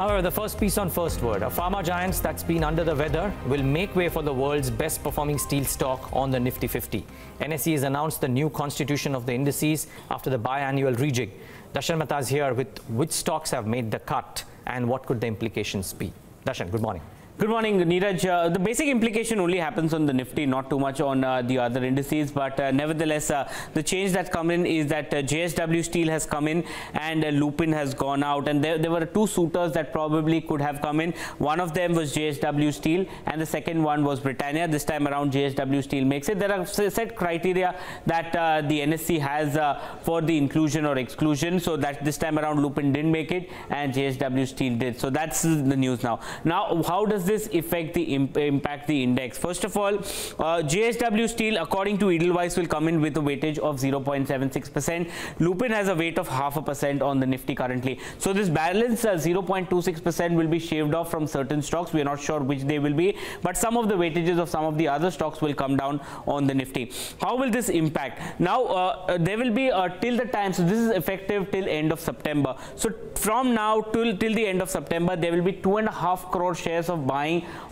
However, the first piece on First Word, a pharma giant that's been under the weather will make way for the world's best performing steel stock on the Nifty 50. NSE has announced the new constitution of the indices after the biannual rejig. Darshan Mehta is here with which stocks have made the cut and what could the implications be. Darshan, good morning. Good morning, Neeraj. The basic implication only happens on the Nifty, not too much on the other indices. But nevertheless, the change that's come in is that JSW Steel has come in and Lupin has gone out. And there were two suitors that probably could have come in. One of them was JSW Steel and the second one was Britannia. This time around, JSW Steel makes it. There are set criteria that the NSE has for the inclusion or exclusion. So that this time around, Lupin didn't make it and JSW Steel did. So that's the news now. Now, how does this affect the impact the index? First of all, JSW Steel, according to Edelweiss, will come in with a weightage of 0.76%. Lupin has a weight of 0.5% on the Nifty currently. So this balance 0.26% will be shaved off from certain stocks. We are not sure which they will be, but some of the weightages of some of the other stocks will come down on the Nifty. How will this impact? Now there will be till the time. So this is effective till end of September. So from now till the end of September, there will be 2.5 crore shares of buying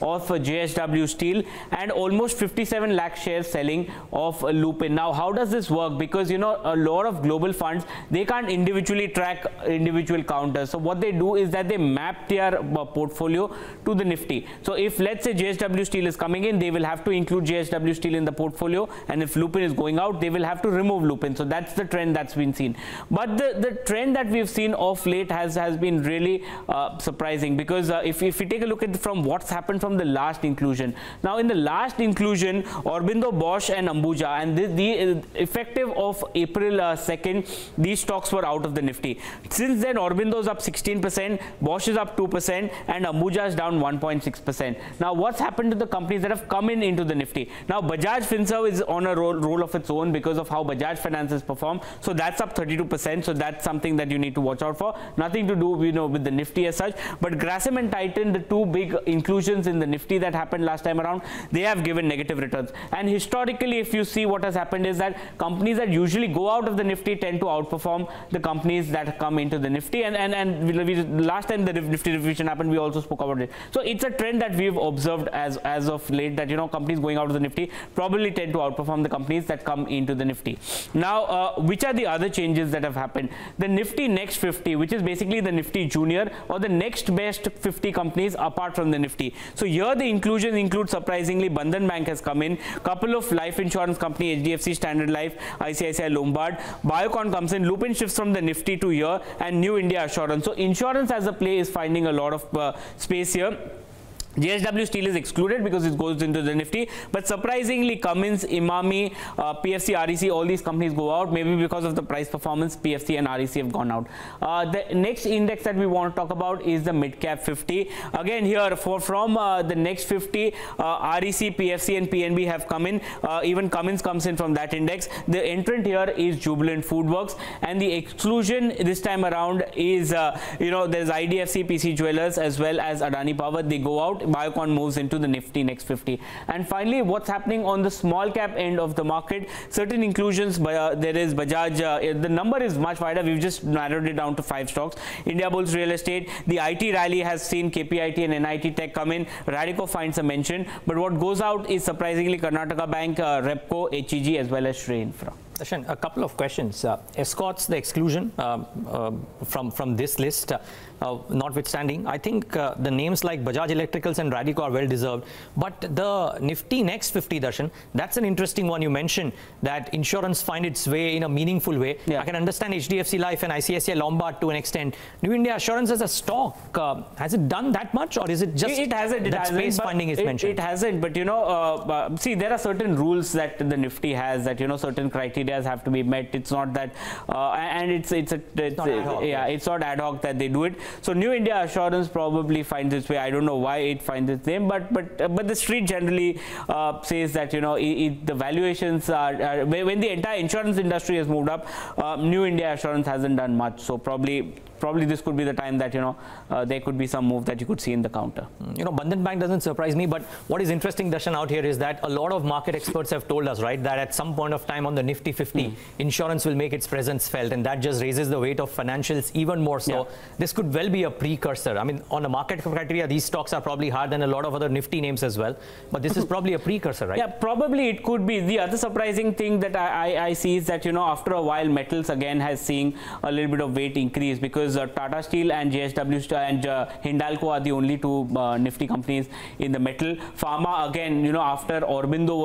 of JSW Steel and almost 57 lakh shares selling of Lupin. Now, how does this work? Because, you know, a lot of global funds, they can't individually track individual counters. So what they do is that they map their portfolio to the Nifty. So if, let's say, JSW Steel is coming in, they will have to include JSW Steel in the portfolio, and if Lupin is going out, they will have to remove Lupin. So that's the trend that's been seen. But the trend that we've seen of late has been really surprising, because if you take a look at from what happened from the last inclusion. Now, in the last inclusion, Aurobindo, Bosch and Ambuja, and the effective of April 2nd, these stocks were out of the Nifty. Since then, Aurobindo is up 16%, Bosch is up 2% and Ambuja is down 1.6%. Now, what's happened to the companies that have come in into the Nifty? Now, Bajaj FinServ is on a roll of its own because of how Bajaj Finance has performed. So that's up 32%. So that's something that you need to watch out for. Nothing to do, you know, with the Nifty as such. But Grasim and Titan, the two big inclusions in the Nifty that happened last time around, they have given negative returns. And historically, if you see what has happened is that companies that usually go out of the Nifty tend to outperform the companies that come into the Nifty. And last time the Nifty revision happened, we also spoke about it. So it's a trend that we've observed as of late, that, you know, companies going out of the Nifty probably tend to outperform the companies that come into the Nifty. Now, which are the other changes that have happened? The Nifty Next 50, which is basically the Nifty Junior or the next best 50 companies apart from the Nifty. So here the inclusion includes, surprisingly, Bandhan Bank has come in, couple of life insurance company, HDFC, Standard Life, ICICI Lombard, Biocon comes in, Lupin shifts from the Nifty to here, and New India Assurance. So insurance as a play is finding a lot of space here. JSW Steel is excluded because it goes into the Nifty, but surprisingly Cummins, Imami, PFC, REC, all these companies go out. Maybe because of the price performance, PFC and REC have gone out. The next index that we want to talk about is the Midcap 50. Again here, from the next 50, REC, PFC and PNB have come in. Even Cummins comes in from that index. The entrant here is Jubilant Foodworks, and the exclusion this time around is, you know, there's IDFC, PC Jewelers as well as Adani Power. They go out. Biocon moves into the Nifty Next 50. And finally, what's happening on the small cap end of the market? Certain inclusions, there is Bajaj, the number is much wider, we've just narrowed it down to 5 stocks. India Bulls Real Estate, the IT rally has seen KPIT and NIT Tech come in, Radico finds a mention, but what goes out is surprisingly Karnataka Bank, Repco, HEG as well as Shrey Infra. A couple of questions. Escorts, the exclusion from this list, notwithstanding, I think the names like Bajaj Electricals and Radico are well deserved. But the Nifty Next 50, Darshan, that's an interesting one. You mentioned that insurance find its way in a meaningful way. Yeah. I can understand HDFC Life and ICICI Lombard to an extent. New India Assurance as a stock, has it done that much, or is it just it hasn't, but you know, see, there are certain rules that the Nifty has, that, you know, certain criteria have to be met. It's not that and it's not ad hoc that they do it. So New India Assurance probably finds its way. I don't know why it finds its name, but the street generally says that, you know, the valuations are when the entire insurance industry has moved up, New India Assurance hasn't done much. So probably probably this could be the time that, you know, there could be some move that you could see in the counter. You know, Bandhan Bank doesn't surprise me, but what is interesting, Darshan, out here is that a lot of market experts have told us, right, that at some point of time on the Nifty 50, insurance will make its presence felt, and that just raises the weight of financials even more so. Yeah. This could well be a precursor. I mean, on a market criteria, these stocks are probably higher than a lot of other Nifty names as well, but this is probably a precursor, right? Yeah, probably it could be. The other surprising thing that I see is that, you know, after a while, metals again has seen a little bit of weight increase, because Tata Steel and JSW Steel and Hindalco are the only two Nifty companies in the metal. Pharma, again, you know, after Aurobindo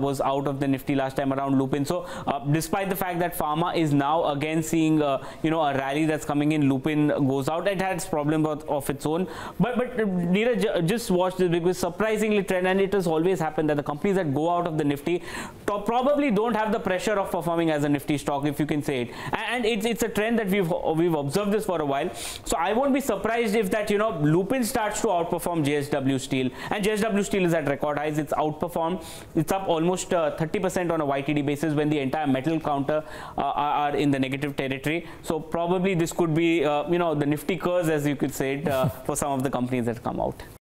was out of the Nifty last time around, Lupin. So despite the fact that pharma is now again seeing, you know, a rally that's coming in, Lupin goes out. It has problems of its own. But Neeraj, just watch this, because surprisingly trend, and it has always happened that the companies that go out of the Nifty probably don't have the pressure of performing as a Nifty stock, if you can say it. And it's a trend that we've observed this for a while. So I won't be surprised if that, you know, Lupin starts to outperform JSW Steel. And JSW Steel is at record highs. It's outperformed. It's up almost 30% on a YTD basis when the entire metal counter are in the negative territory. So probably this could be, you know, the Nifty curse, as you could say it, for some of the companies that come out.